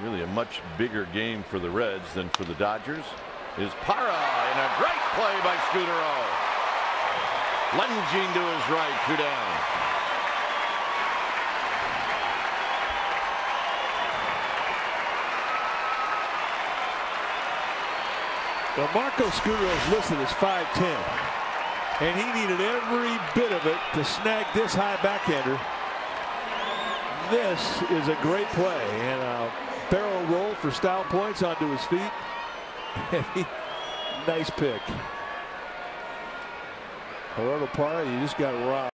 Really a much bigger game for the Reds than for the Dodgers. Is Parra, and a great play by Scutaro. Lunging to his right, 2 down. Well, Marco Scutaro's listed as 5'10", and he needed every bit of it to snag this high backhander. This is a great play, and a barrel roll for style points onto his feet. Nice pick. Gerardo Parra, you just got robbed.